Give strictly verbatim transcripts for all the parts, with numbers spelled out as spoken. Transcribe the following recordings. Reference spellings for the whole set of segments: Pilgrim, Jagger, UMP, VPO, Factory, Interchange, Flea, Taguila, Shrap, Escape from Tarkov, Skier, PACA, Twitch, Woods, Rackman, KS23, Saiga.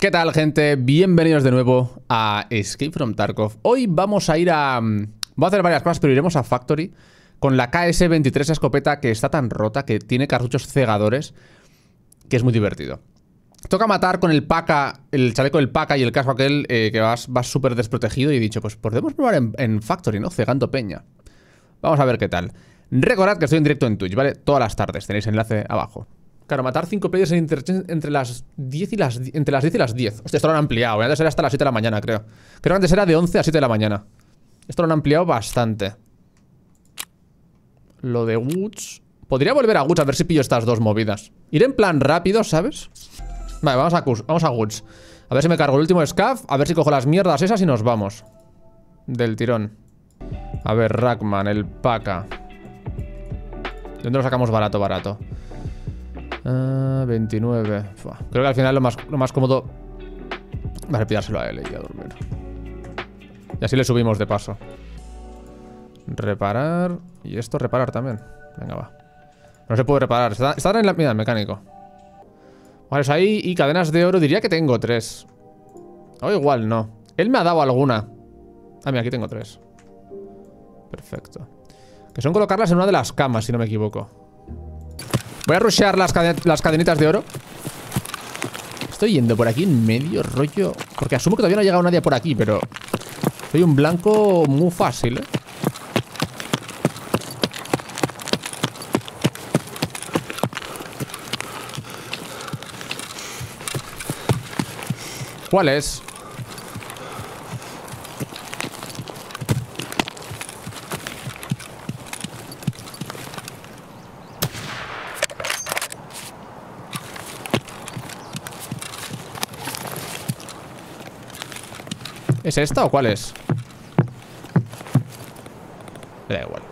¿Qué tal, gente? Bienvenidos de nuevo a Escape from Tarkov. Hoy vamos a ir a... voy a hacer varias cosas, pero iremos a Factory con la K S veintitrés, esa escopeta que está tan rota, que tiene cartuchos cegadores, que es muy divertido. Toca matar con el P A C A, el chaleco del P A C A y el casco aquel, eh, que vas vas súper desprotegido. Y he dicho, pues podemos probar en, en Factory, ¿no? Cegando peña. Vamos a ver qué tal. Recordad que estoy en directo en Twitch, ¿vale? Todas las tardes, tenéis enlace abajo. Claro, matar cinco players en Interchange entre las diez y las, entre las diez y las diez. Hostia, esto lo han ampliado. Antes era hasta las siete de la mañana, creo. Creo que antes era de once a siete de la mañana. Esto lo han ampliado bastante. Lo de Woods. Podría volver a Woods a ver si pillo estas dos movidas. Ir en plan rápido, ¿sabes? Vale, vamos a, vamos a Woods. A ver si me cargo el último scaf. A ver si cojo las mierdas esas y nos vamos. Del tirón. A ver, Rackman, el P A C A. ¿De dónde lo sacamos barato, barato? Uh, veintinueve. Fua. Creo que al final lo más, lo más cómodo va a pillárselo a él y a dormir. Y así le subimos de paso. Reparar. Y esto reparar también. Venga, va. No se puede reparar. Está, está en la... mira, el mecánico. Vale, es ahí. Y cadenas de oro. Diría que tengo tres. O igual no. Él me ha dado alguna. Ah, mira, aquí tengo tres. Perfecto. Que son colocarlas en una de las camas, si no me equivoco. Voy a rushear las, caden las cadenitas de oro. Estoy yendo por aquí en medio, rollo... porque asumo que todavía no ha llegado nadie por aquí, pero... soy un blanco muy fácil, ¿eh? ¿Cuál es? ¿Es esta o cuál es? Me da igual.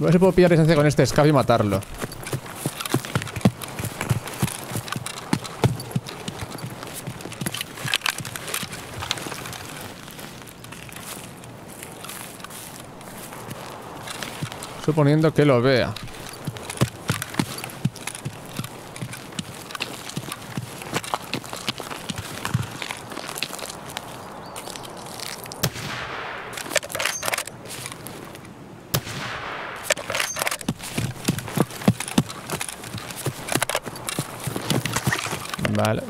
A ver si puedo pillar distancia con este scab y matarlo. Suponiendo que lo vea. Vale.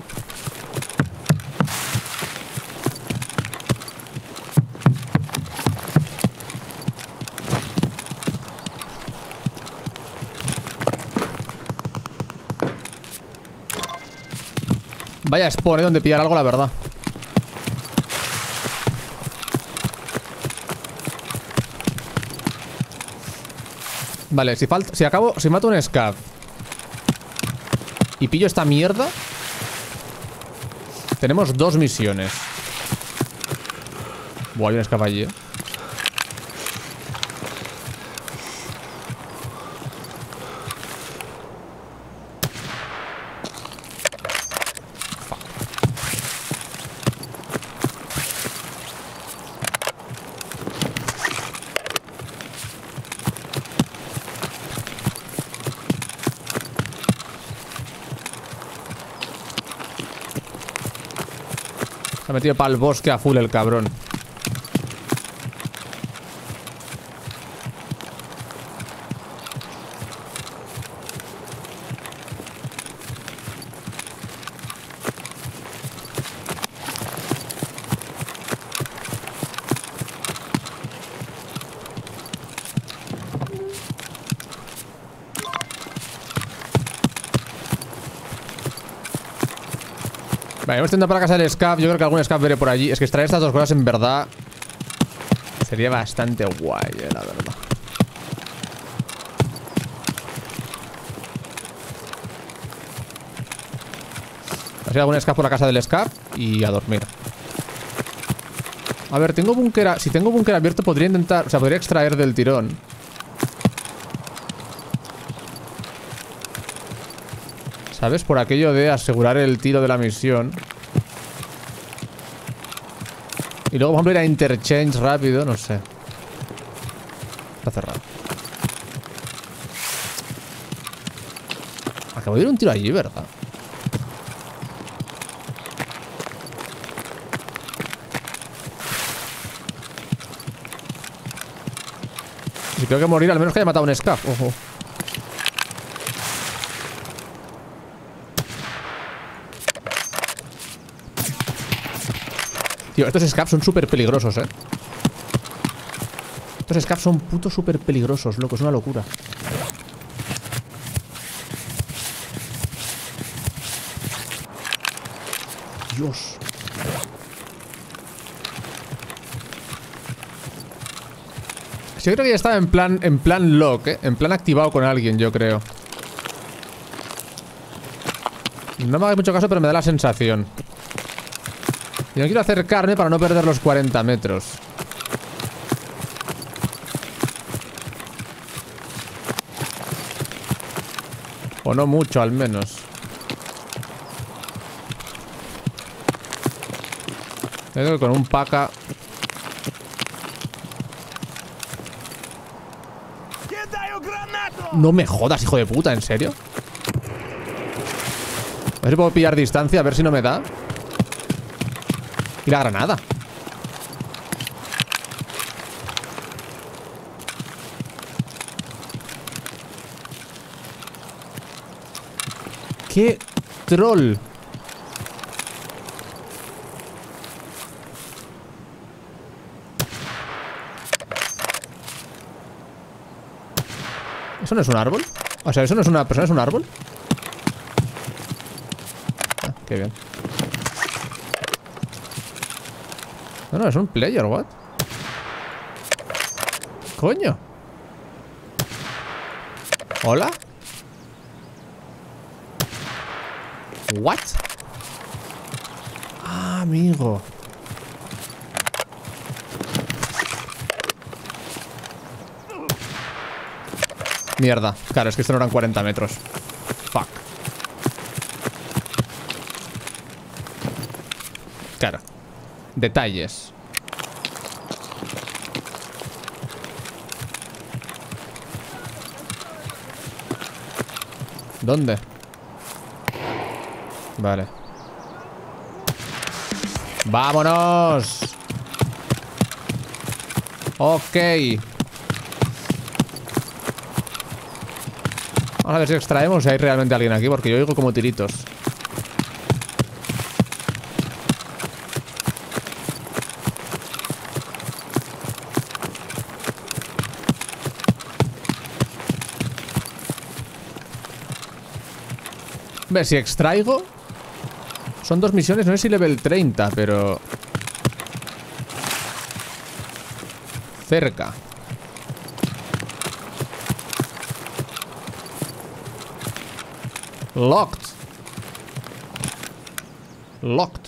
Vaya spawn donde pillar algo, la verdad. Vale, si falta, si acabo, si mato un scab y pillo esta mierda, tenemos dos misiones. Buah, hay un escape allí, ¿eh? Se ha metido para el bosque a full el cabrón. Vale, hemos tenido para casa del scab. Yo creo que algún scab veré por allí. Es que extraer estas dos cosas en verdad sería bastante guay, eh, la verdad. Ha sido algún scab por la casa del scab y a dormir. A ver, tengo búnker. Si tengo búnker abierto podría intentar... o sea, podría extraer del tirón. ¿Sabes? Por aquello de asegurar el tiro de la misión. Y luego vamos a ir a Interchange rápido, no sé. Está cerrado. Acabo de ir un tiro allí, ¿verdad? Si tengo que morir, al menos que haya matado un scaf. Ojo. Tío, estos scafs son súper peligrosos, eh. Estos scafs son putos súper peligrosos, loco. Es una locura. Dios. Yo creo que ya estaba en plan, en plan lock, ¿eh? En plan activado con alguien, yo creo. No me hagáis mucho caso, pero me da la sensación. Yo no quiero acercarme para no perder los cuarenta metros. O no mucho, al menos. Yo creo que con un paca... No me jodas, hijo de puta, ¿en serio? A ver si puedo pillar distancia, a ver si no me da. Y la granada. ¡Qué troll! ¿Eso no es un árbol? O sea, ¿eso no es una persona? ¿Es un árbol? Ah, qué bien. No, no, es un player, what? Coño. ¿Hola? What? Ah, amigo. Mierda, claro, es que esto no eran cuarenta metros. Fuck. Claro. Detalles. ¿Dónde? Vale. ¡Vámonos! Ok. Vamos a ver si extraemos si hay realmente alguien aquí, porque yo oigo como tiritos. A ver, si extraigo... Son dos misiones, no sé si level treinta, pero... Cerca. Locked. Locked.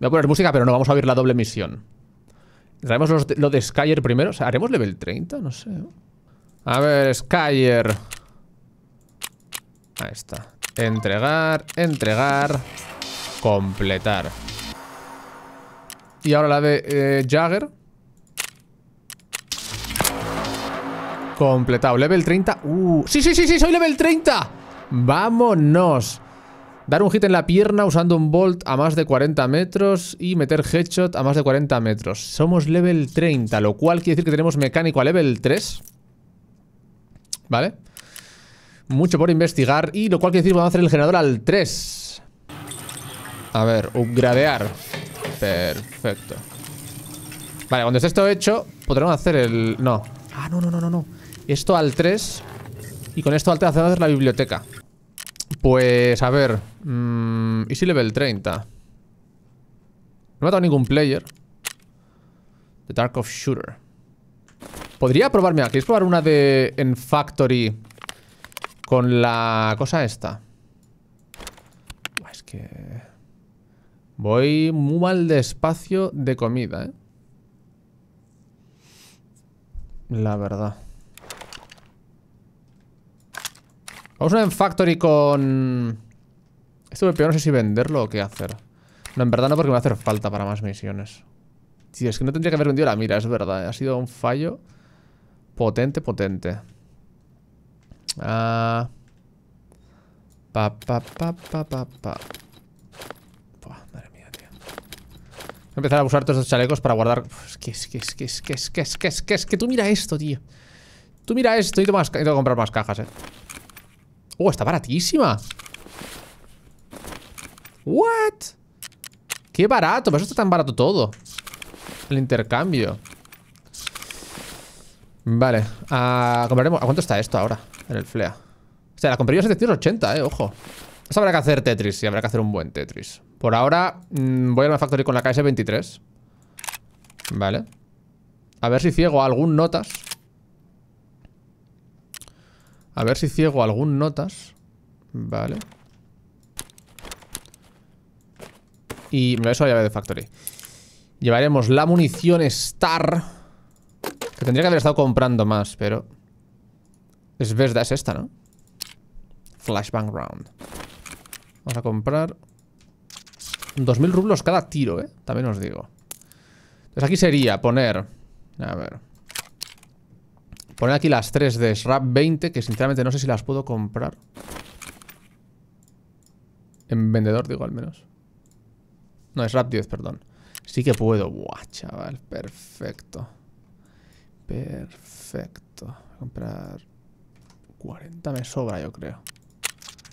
Voy a poner música, pero no vamos a oír la doble misión. ¿Traemos los de, lo de Skier primero? O sea, ¿haremos level treinta? No sé. A ver, Skier. Ahí está. Entregar, entregar. Completar. Y ahora la de eh, Jagger. Completado. Level treinta. Uh. ¡Sí, sí, sí, sí! ¡Soy level treinta! ¡Vámonos! Dar un hit en la pierna usando un bolt a más de cuarenta metros y meter headshot a más de cuarenta metros. Somos level treinta, lo cual quiere decir que tenemos mecánico a level tres. ¿Vale? Mucho por investigar y lo cual quiere decir que vamos a hacer el generador al tres. A ver, upgradear. Perfecto. Vale, cuando esté esto hecho, podremos hacer el... No. Ah, no, no, no, no, no. Esto al tres... Y con esto al tercero hacer la biblioteca. Pues, a ver. Mmm, ¿y si level treinta? No he matado ningún player. The Tarkov Shooter. Podría probarme. ¿Queréis probar una de. En Factory? Con la cosa esta. Es que. Voy muy mal de espacio de comida, ¿eh? La verdad. Vamos a una en Factory con... Este V P O no sé si venderlo o qué hacer. No, en verdad no, porque me va a hacer falta para más misiones. Sí, es que no tendría que haber vendido la mira, es verdad. Ha sido un fallo potente, potente. Ah... Pa, pa, pa, pa, pa, pa. Pua, madre mía, tío. Voy a empezar a usar todos estos chalecos para guardar. Es que, es que, es que, es que, es que, es que, es que, es que tú mira esto, tío. Tú mira esto y te vas a comprar más cajas, eh. Oh, está baratísima. What? Qué barato, pero eso está tan barato todo. El intercambio. Vale, uh, compraremos. ¿A cuánto está esto ahora? En el Flea. O sea, la compraría setecientos ochenta, eh, ojo. Eso habrá que hacer Tetris, sí, habrá que hacer un buen Tetris. Por ahora, mmm, voy a la Factory con la K S veintitrés. Vale. A ver si ciego algún notas. A ver si ciego algún notas. Vale. Y me lo eso a la llave de Factory. Llevaremos la munición Star. Que tendría que haber estado comprando más, pero... Es verdad, es esta, ¿no? Flashbang round. Vamos a comprar dos mil rublos cada tiro, eh. También os digo. Entonces aquí sería poner, a ver, poner aquí las tres de Shrap veinte, que sinceramente no sé si las puedo comprar en vendedor, digo, al menos. No, Shrap diez, perdón. Sí que puedo. Buah, chaval, perfecto. Perfecto. Voy a comprar cuarenta, me sobra, yo creo,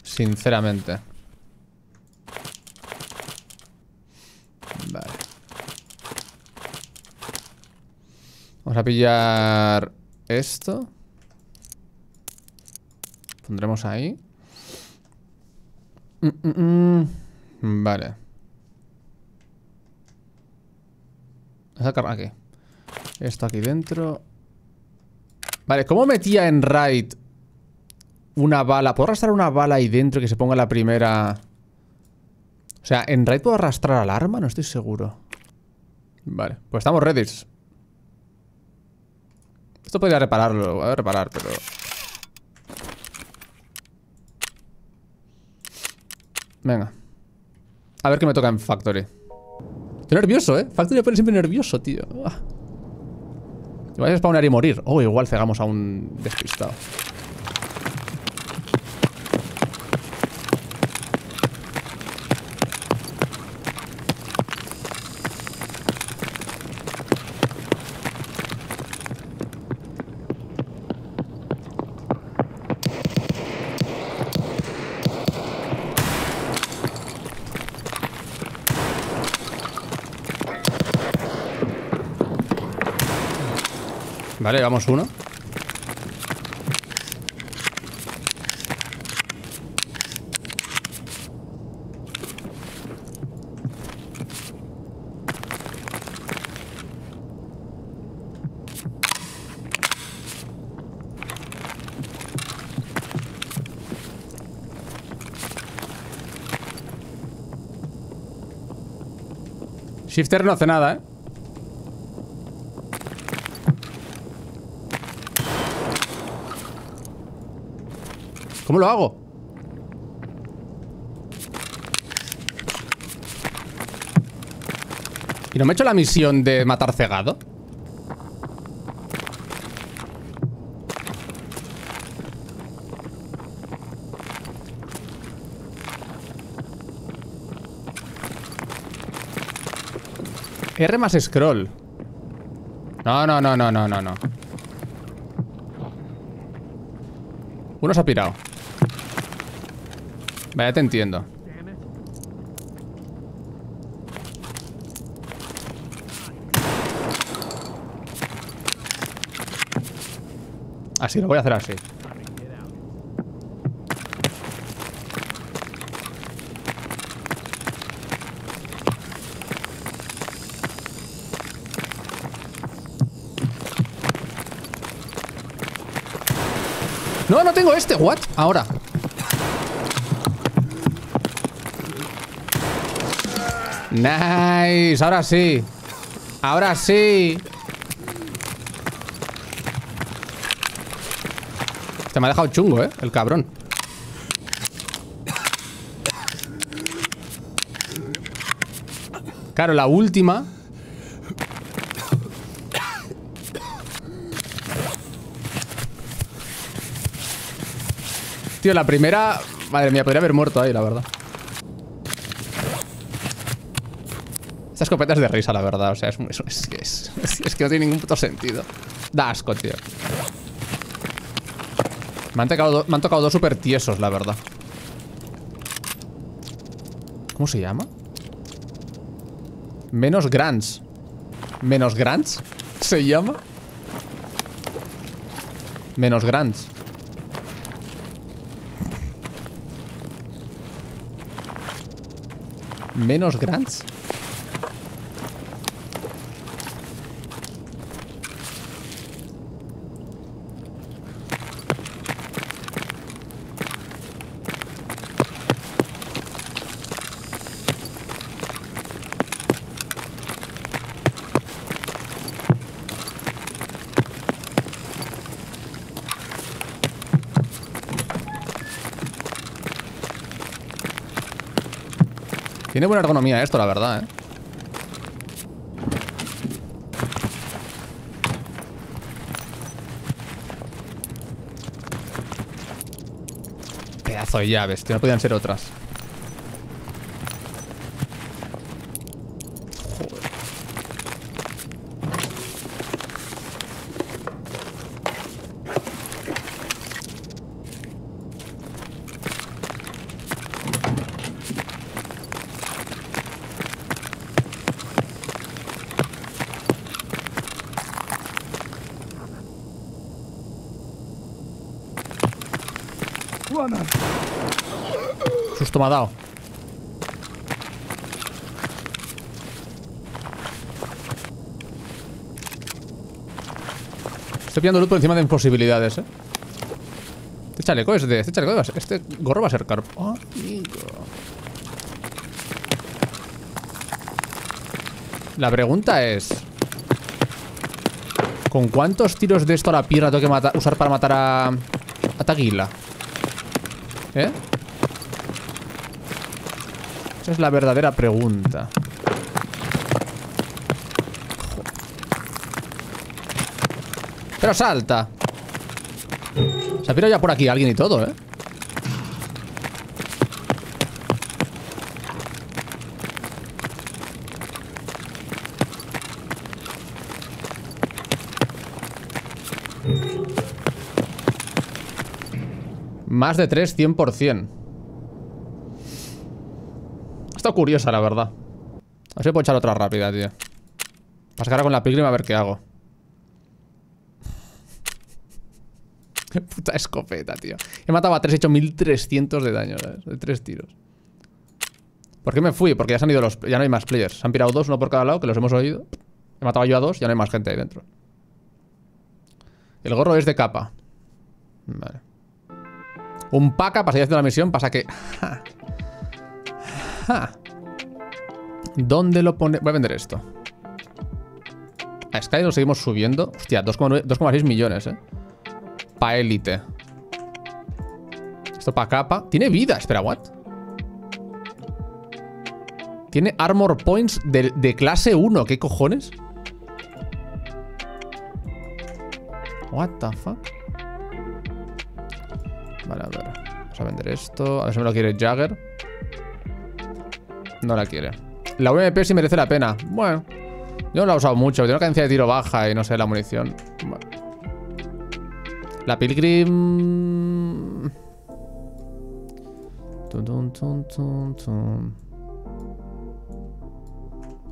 sinceramente. Vale. Vamos a pillar esto. Pondremos ahí. Mm, mm, mm. Vale. Voy a sacar aquí. Esto aquí dentro. Vale, ¿cómo metía en raid una bala? ¿Puedo arrastrar una bala ahí dentro que se ponga la primera? O sea, ¿en raid puedo arrastrar al arma? No estoy seguro. Vale, pues estamos ready. Esto podría repararlo, voy a reparar, pero... Venga. A ver qué me toca en Factory. Estoy nervioso, ¿eh? Factory me pone siempre nervioso, tío. Ah. Igual es spawnar y morir. Oh, igual cegamos a un despistado. Vale, vamos uno. Shifter no hace nada, ¿eh? ¿Cómo lo hago? ¿Y no me he hecho la misión de matar cegado? R más scroll. No, no, no, no, no, no, no. Uno se ha pirado. Vaya, te entiendo. Así, lo voy a hacer así. No, no tengo este. What? Ahora. Nice, ahora sí. Ahora sí. Este me ha dejado chungo, eh, el cabrón. Claro, la última... Tío, la primera... Madre mía, podría haber muerto ahí, la verdad. Esta escopeta es de risa, la verdad. O sea, es, es, es, es, es que no tiene ningún puto sentido. Da asco, tío. Me han tocado, me han tocado dos súper tiesos, la verdad. ¿Cómo se llama? Menos Grants. ¿Menos Grants? ¿Se llama? Menos Grants. Menos Grants. Tiene buena ergonomía esto, la verdad, ¿eh? Pedazo de llaves, tío. No podían ser otras. Joder. Me ha dado. Estoy pillando loot por encima de imposibilidades, eh. Este chaleco es de. Este chaleco de este gorro va a ser caro. Oh, la pregunta es: ¿con cuántos tiros de esto a la pierna tengo que mata, usar para matar a. a Taguila? ¿Eh? Esa es la verdadera pregunta. Pero salta. Se ha pirado ya por aquí alguien y todo, ¿eh? Más de tres, cien por ciento. Curiosa, la verdad. A ver si puedo echar otra rápida, tío. Pasar ahora con la Pilgrim a ver qué hago. Qué puta escopeta, tío. He matado a tres, he hecho mil trescientos de daño, ¿sabes? De tres tiros. ¿Por qué me fui? Porque ya se han ido los... Ya no hay más players. Se han pirado dos, uno por cada lado, que los hemos oído. He matado yo a dos, ya no hay más gente ahí dentro. El gorro es de capa. Vale. Un paca, pasaría haciendo la misión, pasa que... Ah. ¿Dónde lo pone? Voy a vender esto. A Sky lo seguimos subiendo. Hostia, dos coma seis millones, eh. Pa' élite. Esto pa' capa. Tiene vida, espera, what? Tiene armor points de, de clase uno. ¿Qué cojones? What the fuck. Vale, a ver. Vamos a vender esto. A ver si me lo quiere Jagger. No la quiere. La U M P sí merece la pena. Bueno, yo no la he usado mucho. Tiene una cadencia de tiro baja y no sé, la munición. Bueno. La Pilgrim...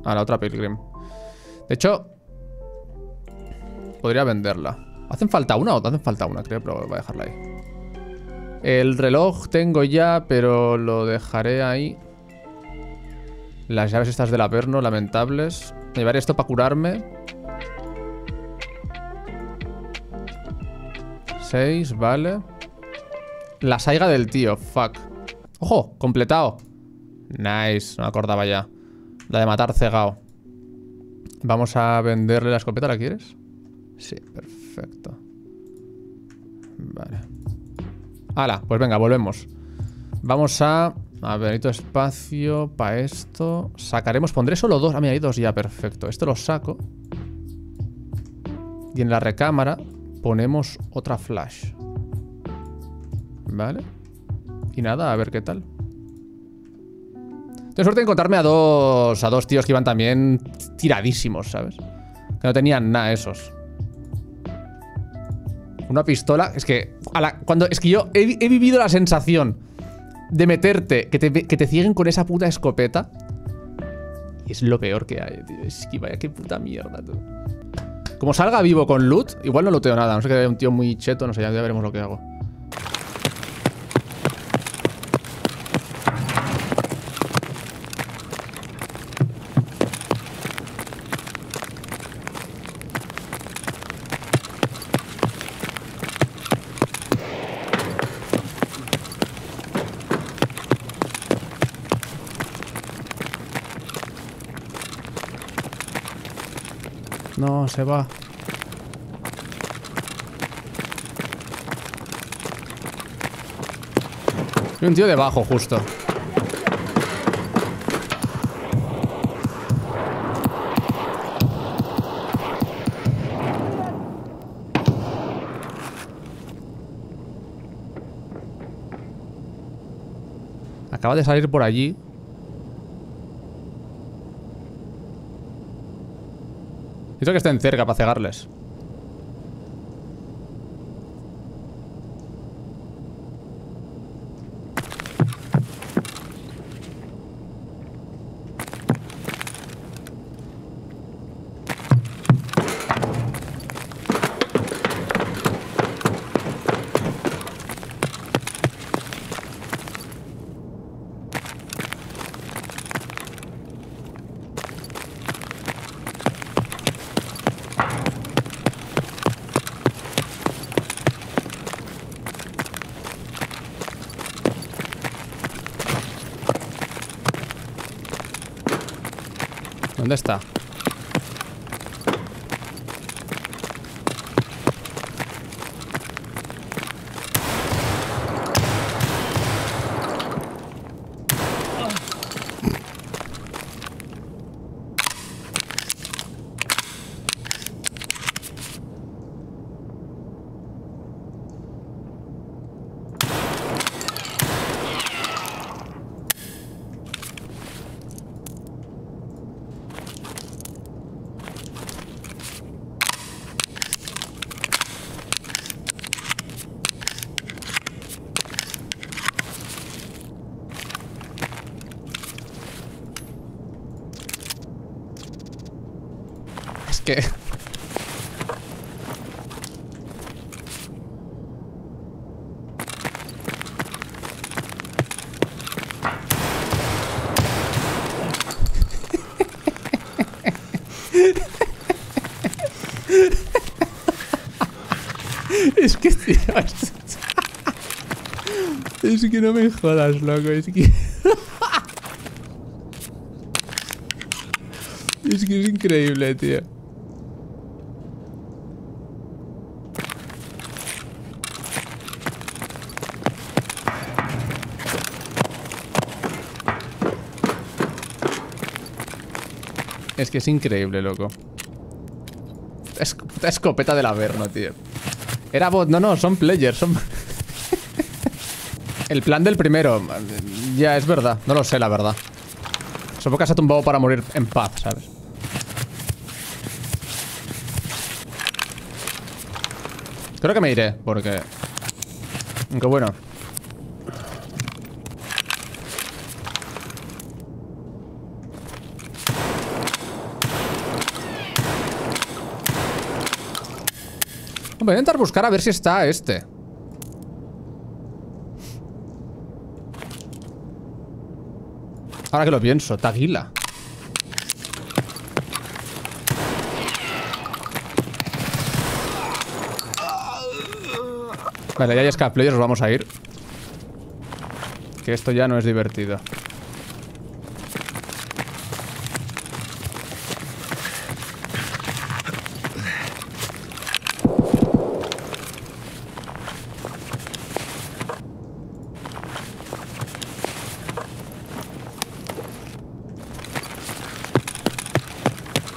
Ah, la otra Pilgrim. De hecho, podría venderla. ¿Hacen falta una o te hacen falta una? Creo, pero voy a dejarla ahí. El reloj tengo ya, pero lo dejaré ahí. Las llaves estas del Averno, lamentables. Llevaré esto para curarme. seis, vale. La Saiga del tío, fuck. ¡Ojo! Completado. Nice, no me acordaba ya. La de matar cegao. Vamos a venderle la escopeta, ¿la quieres? Sí, perfecto. Vale. Hala, pues venga, volvemos. Vamos a... A ver, necesito espacio para esto. Sacaremos, pondré solo dos. Ah, mira, hay dos ya, perfecto. Esto lo saco. Y en la recámara ponemos otra flash. Vale. Y nada, a ver qué tal. Tengo suerte de encontrarme a dos, a dos tíos que iban también tiradísimos, ¿sabes? Que no tenían nada esos. Una pistola. Es que, a la, cuando, es que yo he, he vivido la sensación de meterte, que te, que te cieguen con esa puta escopeta. Y es lo peor que hay, tío. Es que vaya, qué puta mierda, tú. Como salga vivo con loot, igual no looteo nada. No sé, que haya un tío muy cheto, no sé, ya, ya veremos lo que hago. No, se va. Hay un tío debajo, justo. Acaba de salir por allí. Creo que estén cerca para cegarles. ¿Dónde está? Que es que tío, es que no me jodas, loco, es que es que es increíble, tío. Es que es increíble, loco. Es, puta escopeta del Averno, tío. Era bot. No, no, son players. Son... El plan del primero. Ya, es verdad. No lo sé, la verdad. Supongo que se ha tumbado para morir en paz, ¿sabes? Creo que me iré, porque... Aunque bueno... Voy a intentar buscar a ver si está este. Ahora que lo pienso, Taguila. Vale, ya hay escape players, nos vamos a ir. Que esto ya no es divertido.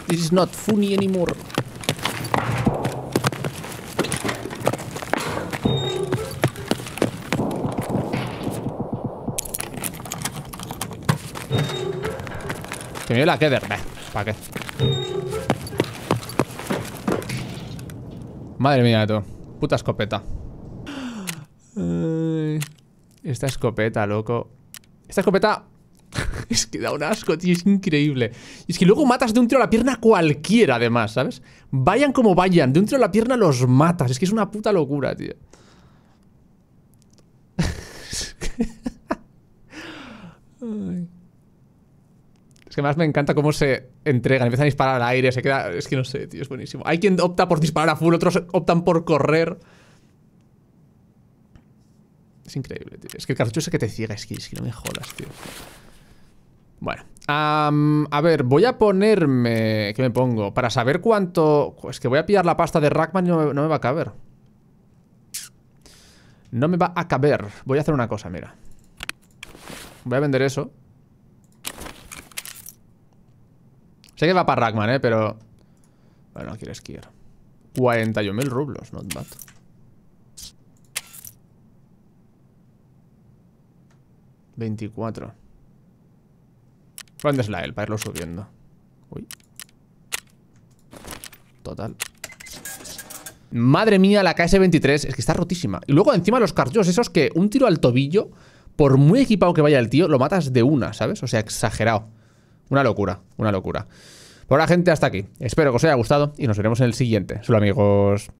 This is not funny anymore. Que me la quede. ¿Para qué? Madre mía, tú. Puta escopeta. Esta escopeta, loco. Esta escopeta... Es que da un asco, tío, es increíble. Y es que luego matas de un tiro a la pierna a cualquiera, además, ¿sabes? Vayan como vayan, de un tiro a la pierna los matas. Es que es una puta locura, tío. Es que más me encanta cómo se entregan. Empiezan a disparar al aire, se queda... Es que no sé, tío, es buenísimo. Hay quien opta por disparar a full, otros optan por correr. Es increíble, tío. Es que el cartucho ese que te ciega, es que, es que no me jodas, tío. Bueno, um, a ver, voy a ponerme... ¿Qué me pongo? Para saber cuánto... Es que voy a pillar la pasta de Rackman y no me, no me va a caber. No me va a caber. Voy a hacer una cosa, mira. Voy a vender eso. Sé que va para Rackman, eh, pero... Bueno, quiero Skier. cuarenta y un mil rublos, not bad. veinticuatro. ¿Dónde es la L para irlo subiendo? Uy. Total. Madre mía, la K S veintitrés. Es que está rotísima. Y luego encima los cartuchos esos que un tiro al tobillo, por muy equipado que vaya el tío, lo matas de una, ¿sabes? O sea, exagerado. Una locura, una locura. Por ahora, gente, hasta aquí. Espero que os haya gustado y nos veremos en el siguiente. Solo amigos.